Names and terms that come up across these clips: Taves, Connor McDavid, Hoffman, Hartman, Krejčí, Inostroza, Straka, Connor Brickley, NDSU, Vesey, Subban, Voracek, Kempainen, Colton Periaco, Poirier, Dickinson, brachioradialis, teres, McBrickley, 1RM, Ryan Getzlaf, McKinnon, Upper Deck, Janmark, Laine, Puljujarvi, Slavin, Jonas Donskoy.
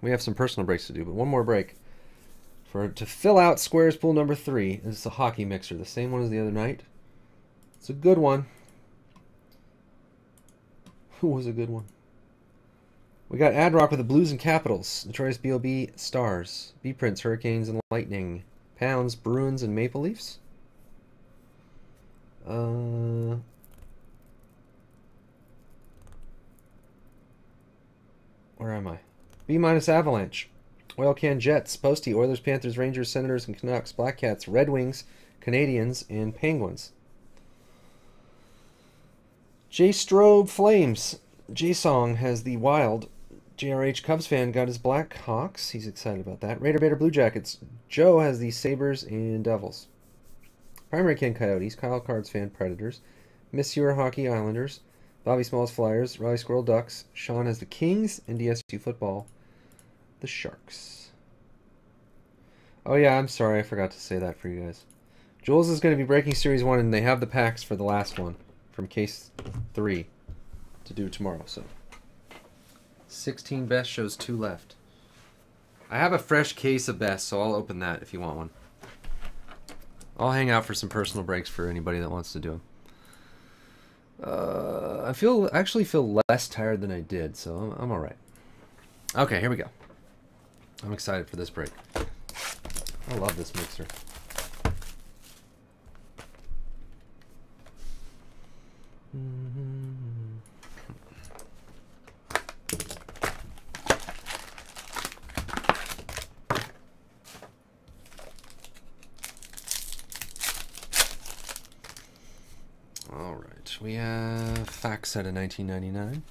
We have some personal breaks to do, but one more break to fill out Squares Pool number 3. This is a hockey mixer, the same one as the other night. It's a good one. Who was a good one? We got Ad Rock with the Blues and Capitals, Notorious B.O.B. Stars, B-Prince, Hurricanes and Lightning, Pounds, Bruins and Maple Leafs. Where am I? B- Avalanche, Oil Can Jets, Posty, Oilers, Panthers, Rangers, Senators, and Canucks, Black Cats, Red Wings, Canadians, and Penguins. J. Strobe Flames. J. Song has the Wild. JRH Cubs fan got his Black Hawks. He's excited about that. Raider Bader Blue Jackets. Joe has the Sabres and Devils. Primary Ken Coyotes. Kyle Cards fan Predators. Monsieur Hockey Islanders. Bobby Smalls Flyers, Riley Squirrel Ducks, Sean has the Kings, and DSU Football, the Sharks. Oh yeah, I'm sorry, I forgot to say that for you guys. Jules is going to be breaking Series 1, and they have the packs for the last one from Case 3 to do tomorrow. So 16 best shows 2 left. I have a fresh case of best, so I'll open that if you want one. I'll hang out for some personal breaks for anybody that wants to do them. I actually feel less tired than I did, so I'm all right. Okay, here we go. I'm excited for this break. I love this mixer. We have Facts out of 1999.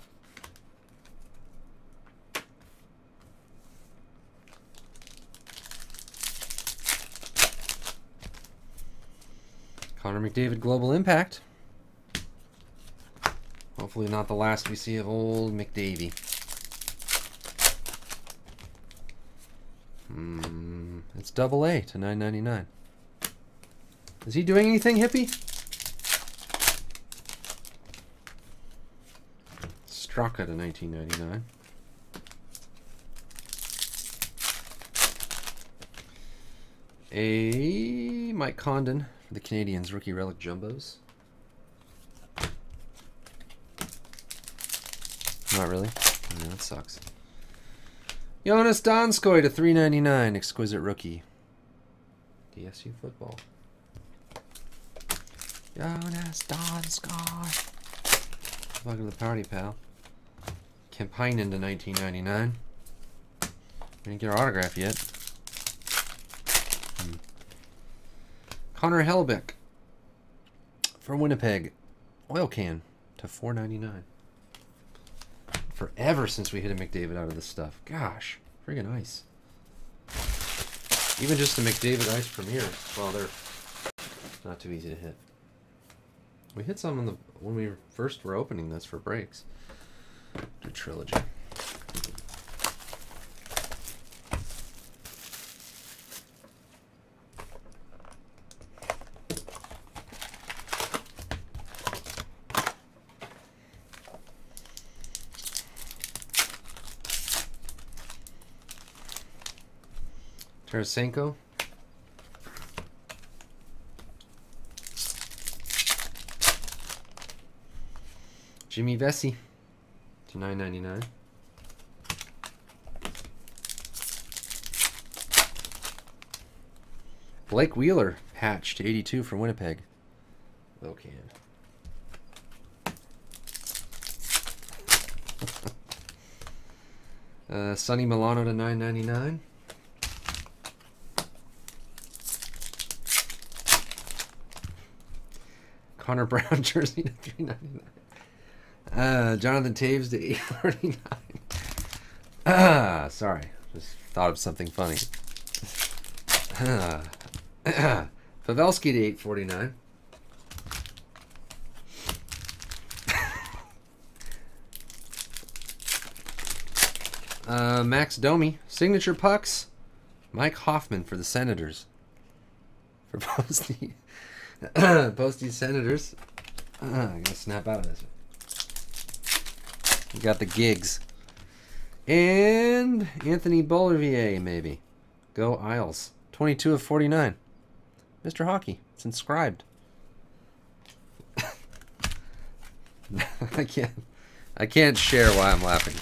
Connor McDavid Global Impact. Hopefully not the last we see of old McDavie. It's AA to 9.99. Is he doing anything, hippie? Straka to 1999. A Mike Condon for the Canadians, Rookie Relic Jumbos. Not really. Yeah, that sucks. Jonas Donskoy to 3.99, Exquisite Rookie. DSU Football. Jonas Donskoy. Welcome to the party, pal. Kempainen to 1999. We didn't get our autograph yet. Connor Helbeck for Winnipeg. Oil Can to 4.99. Forever since we hit a McDavid out of this stuff. Gosh, friggin' ice. Even just the McDavid ice premiere, well, they're not too easy to hit. We hit some on the when we first were opening this for breaks. The trilogy. Tarasenko. Jimmy Vesey to 9.99. Blake Wheeler patch to 82 for Winnipeg. Okay. Sonny Milano to 9.99. Connor Brown jersey to 3.99. Jonathan Taves to 8.49. Sorry. Just thought of something funny. Pavelski to 8.49. Max Domi. Signature Pucks. Mike Hoffman for the Senators. For Posty. Posty Senators. I gotta snap out of this one. We got the gigs. And Anthony Beauvais, maybe. Go Isles. 22 of 49. Mr. Hockey. It's inscribed. I can't share why I'm laughing.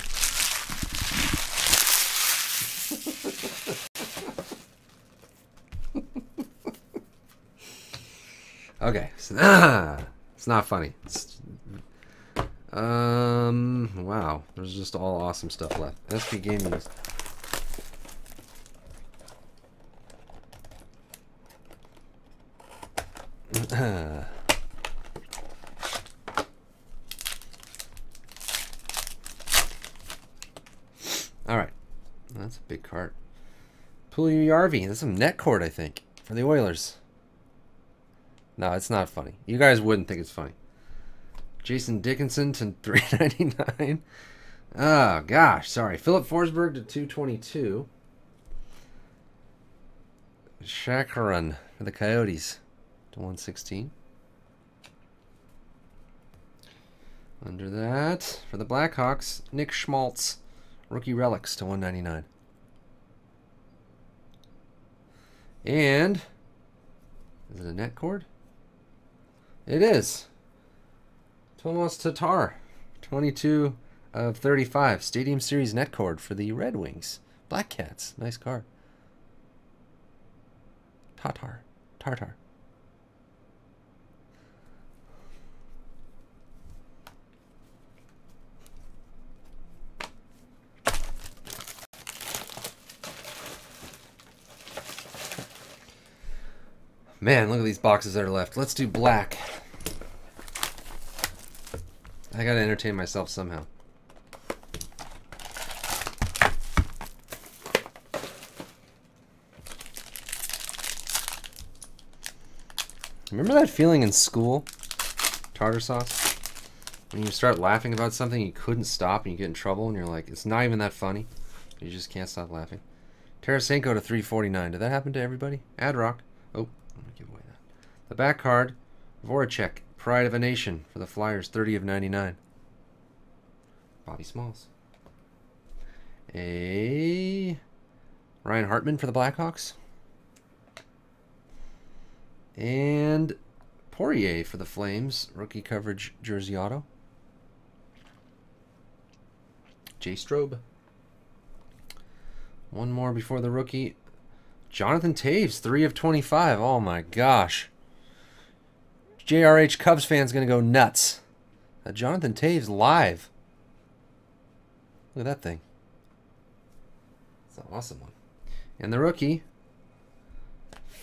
Okay, so, it's not funny. It's, wow, there's just all awesome stuff left. SP Gaming is... All right, that's a big cart. Puljujarvi, that's some net cord, I think, for the Oilers. No, it's not funny. You guys wouldn't think it's funny. Jason Dickinson to 399. Oh gosh, sorry. Philip Forsberg to 222. Chakaran for the Coyotes to 116. Under that, for the Blackhawks, Nick Schmaltz, rookie relics to 199. And is it a net cord? It is. Tomas Tatar, 22 of 35. Stadium Series net cord for the Red Wings. Black Cats. Nice card. Tatar. Man, look at these boxes that are left. Let's do black. I gotta entertain myself somehow. Remember that feeling in school? Tartar sauce? When you start laughing about something, you couldn't stop and you get in trouble and you're like, it's not even that funny. You just can't stop laughing. Tarasenko to 349. Did that happen to everybody? Ad-Rock. Oh, I'm gonna give away that. The back card, Voracek. Pride of a Nation for the Flyers, 30 of 99. Bobby Smalls. A Ryan Hartman for the Blackhawks. And Poirier for the Flames, rookie coverage jersey auto. Jay Strobe. One more before the rookie. Jonathan Taves, 3 of 25. Oh my gosh. JRH Cubs fan's going to go nuts. Jonathan Taves live. Look at that thing. It's an awesome one. And the rookie,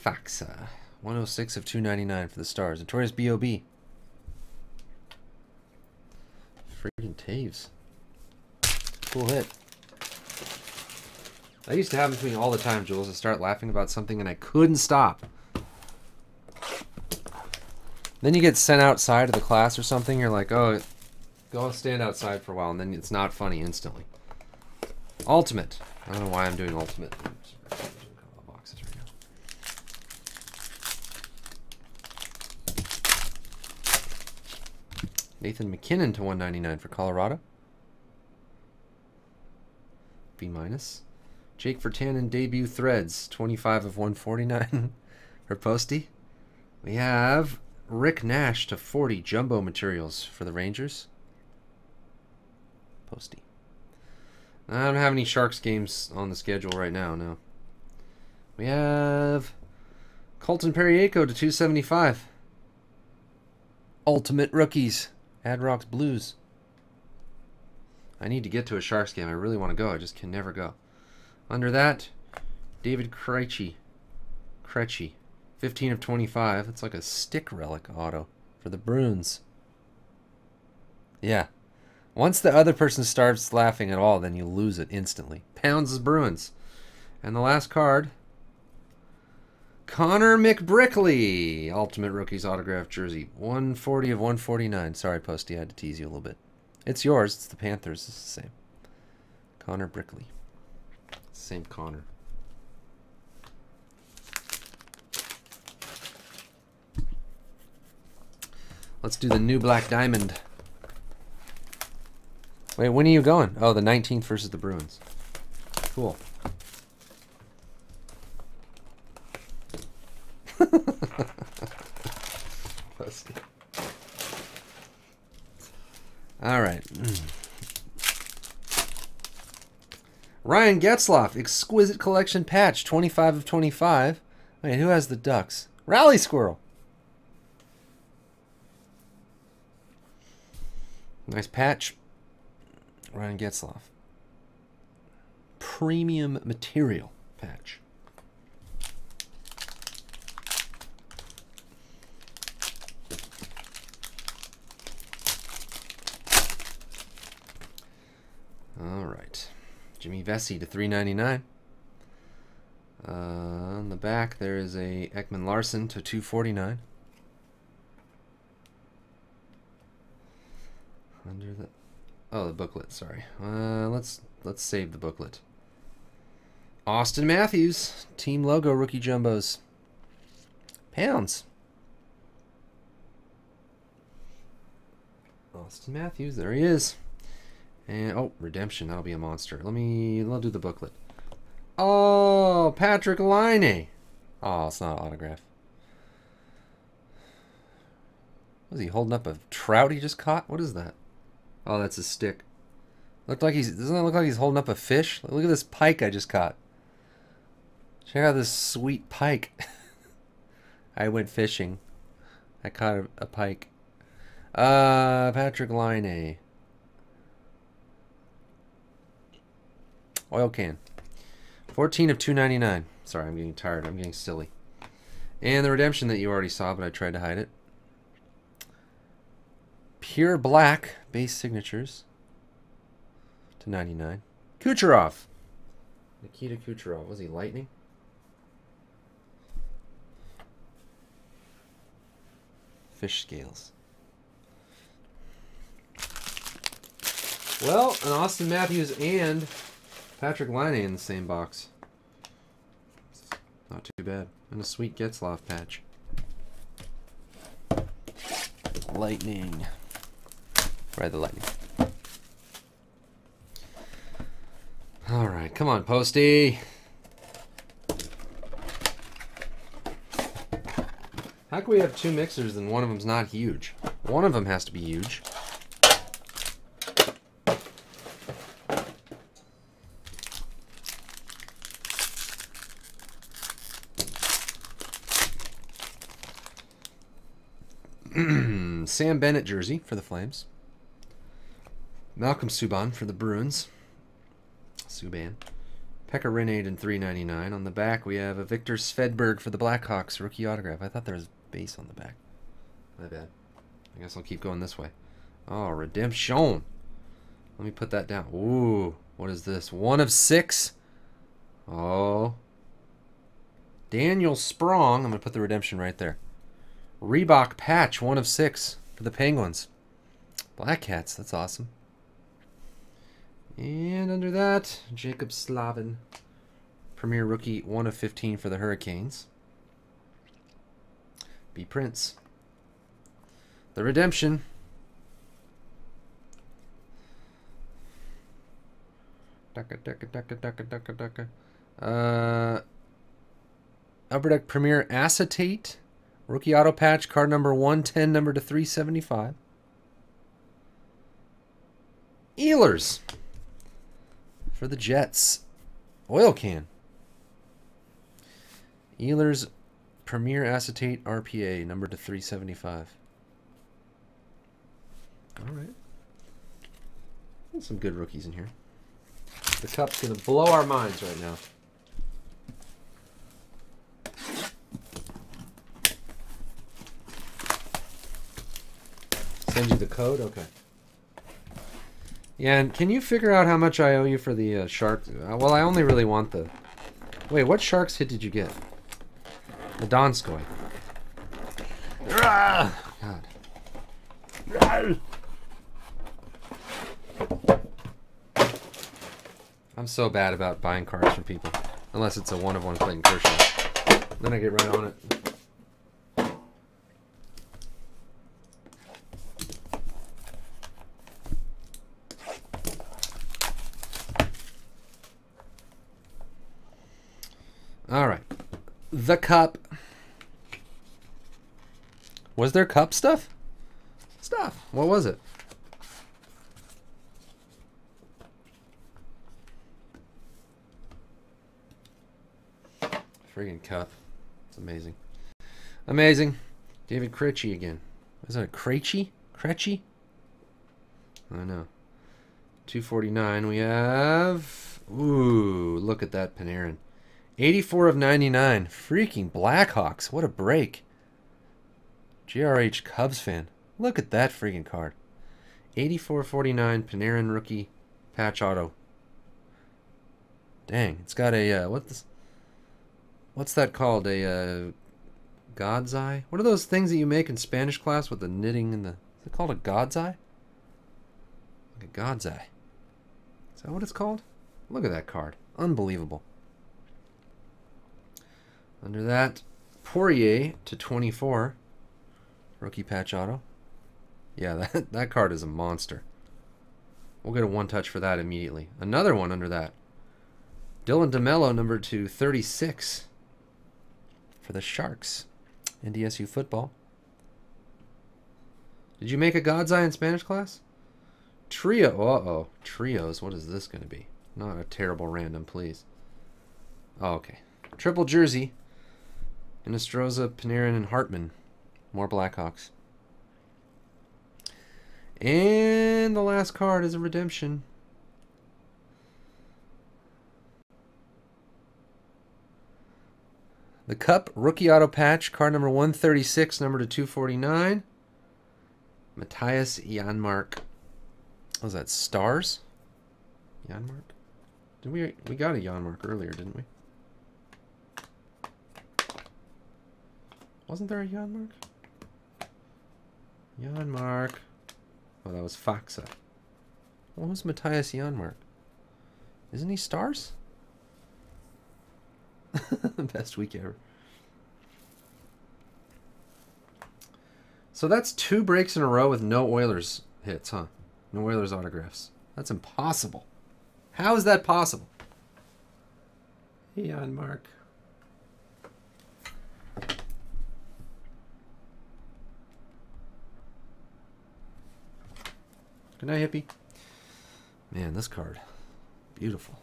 Faxa. 106 of 299 for the Stars. Notorious B.O.B. Freaking Taves. Cool hit. That used to happen to me all the time, Jules. I start laughing about something and I couldn't stop. Then you get sent outside of the class or something. You're like, oh, go stand outside for a while, and then it's not funny instantly. Ultimate. I don't know why I'm doing Ultimate. Boxes right now. Nathan McKinnon to 199 for Colorado. B-. Jake Fertanen debut threads, 25 of 149 for Posty. We have Rick Nash to 40 jumbo materials for the Rangers. Posty. I don't have any Sharks games on the schedule right now, no. We have Colton Periaco to 275. Ultimate Rookies. Ad-Rock's Blues. I need to get to a Sharks game. I really want to go. I just can never go. Under that, David Krejčí. 15 of 25. That's like a stick relic auto for the Bruins. Yeah. Once the other person starts laughing at all, then you lose it instantly. Pounds is Bruins. And the last card, Connor McBrickley. Ultimate Rookies autograph jersey. 140 of 149. Sorry, Posty, I had to tease you a little bit. It's yours. It's the Panthers. It's the same. Connor Brickley. Same Connor. Let's do the new black diamond. Wait, when are you going? Oh, the 19th versus the Bruins. Cool. All right. Ryan Getzlaf, Exquisite Collection Patch, 25 of 25. Wait, who has the Ducks? Rally Squirrel. Nice patch. Ryan Getzlaf. Premium material patch. All right. Jimmy Vesey to 399. On the back, there is a Ekman Larson to 249. Under the... Oh, the booklet, sorry. Let's save the booklet. Austin Matthews, team logo rookie jumbos. Pounds. Austin Matthews, there he is. And oh, redemption, that'll be a monster. I'll do the booklet. Oh, Patrick Laine. Oh, it's not an autograph. Was he holding up a trout he just caught? What is that? Oh, that's a stick. Looked like doesn't that look like he's holding up a fish? Look at this pike I just caught. Check out this sweet pike. I went fishing. I caught a pike. Patrick Laine. Oil can. 14 of 299. Sorry, I'm getting tired. I'm getting silly. And the redemption that you already saw, but I tried to hide it. Pure black base signatures to 99. Kucherov, Nikita Kucherov. Was he Lightning? Fish scales. Well, an Austin Matthews and Patrick Laine in the same box. Not too bad. And a sweet Getzlaf patch. Lightning. Ride the lightning. All right, come on, Posty. How can we have two mixers and one of them's not huge? One of them has to be huge. Sam Bennett jersey for the Flames. Malcolm Subban for the Bruins. Subban. Pekka Rinne in 399. On the back we have a Victor Svedberg for the Blackhawks. Rookie autograph. I thought there was base on the back. My bad. I guess I'll keep going this way. Oh, redemption. Let me put that down. Ooh. What is this? 1 of 6? Oh. Daniel Sprong. I'm going to put the redemption right there. Reebok patch. 1 of 6 for the Penguins. Black Cats, that's awesome. And under that, Jacob Slavin, Premier Rookie, 1 of 15 for the Hurricanes. B. Prince. The Redemption. Upper Deck Premier Acetate, Rookie Auto Patch, card number 110, number to 375. Ehlers for the Jets. Oil can. Ehlers Premier Acetate RPA, number to 375. All right. There's some good rookies in here. The cup's going to blow our minds right now. Send you the code? Okay. Yeah, and can you figure out how much I owe you for the Sharks? Well, I only really want the... Wait, what Sharks hit did you get? The Donskoy. God. I'm so bad about buying cards from people. Unless it's a 1 of 1 Clayton Kershaw. Then I get right on it. All right. The cup. Was there cup stuff? Stuff. What was it? Friggin' cup. It's amazing. Amazing. David Krejčí again. Is that a Krejčí? Krejčí? I know. 249. We have... Ooh, look at that Panarin. 84 of 99. Freaking Blackhawks. What a break. GRH Cubs fan. Look at that freaking card. 84/49 Panarin rookie patch auto. Dang, it's got a what's that called? A god's eye? What are those things that you make in Spanish class with the knitting and the? Is it called a god's eye? Like a god's eye. Is that what it's called? Look at that card. Unbelievable. Under that, Poirier /24. Rookie patch auto. Yeah, that card is a monster. We'll get a one-touch for that immediately. Another one under that. Dylan DeMello, number 236 for the Sharks. NDSU football. Did you make a God's Eye in Spanish class? Trio. Uh-oh. Trios. What is this going to be? Not a terrible random, please. Oh, okay. Triple jersey. Inostroza, Panarin, and Hartman. More Blackhawks. And the last card is a redemption. The Cup Rookie Auto Patch, card number 136, number /249. Matthias Janmark. What was that, Stars? Janmark? Did we got a Janmark earlier, didn't we? Wasn't there a Janmark? Janmark. Oh, that was Faxa. What was Matthias Janmark? Isn't he Stars? Best week ever. So that's 2 breaks in a row with no Oilers hits, huh? No Oilers autographs. That's impossible. How is that possible? Janmark. Good night, hippie. Man, this card. Beautiful.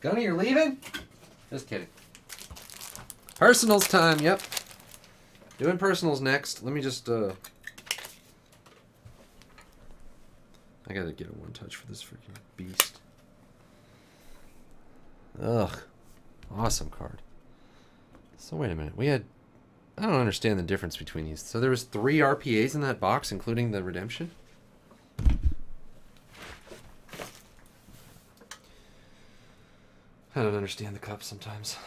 Gunny, you're leaving? Just kidding. Personals time, yep. Doing personals next. Let me just... I gotta get a one-touch for this freaking beast. Ugh. Awesome card. So, wait a minute. We had... I don't understand the difference between these. So there was 3 RPAs in that box, including the redemption. I don't understand the cup sometimes.